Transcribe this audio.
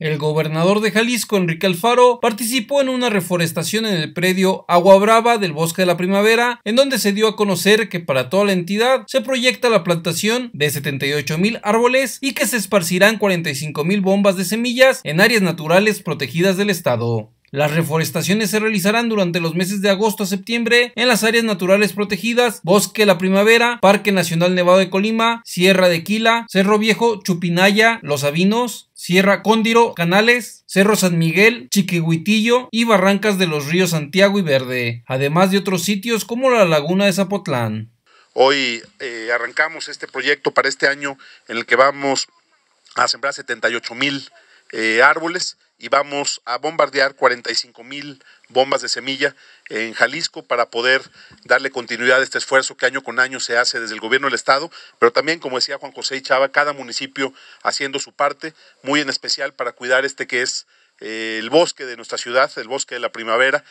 El gobernador de Jalisco, Enrique Alfaro, participó en una reforestación en el predio Agua Brava del Bosque de la Primavera, en donde se dio a conocer que para toda la entidad se proyecta la plantación de 78,000 árboles y que se esparcirán 45,000 bombas de semillas en áreas naturales protegidas del estado. Las reforestaciones se realizarán durante los meses de agosto a septiembre en las áreas naturales protegidas Bosque de la Primavera, Parque Nacional Nevado de Colima, Sierra de Quila, Cerro Viejo, Chupinaya, Los Sabinos, Sierra Cóndiro, Canales, Cerro San Miguel, Chiquigüitillo y Barrancas de los Ríos Santiago y Verde, además de otros sitios como la Laguna de Zapotlán. Hoy arrancamos este proyecto para este año en el que vamos a sembrar 78,000 árboles y vamos a bombardear 45,000 bombas de semilla en Jalisco para poder darle continuidad a este esfuerzo que año con año se hace desde el gobierno del estado, pero también, como decía Juan José y Chava, cada municipio haciendo su parte, muy en especial para cuidar este que es el bosque de nuestra ciudad, el Bosque de la Primavera.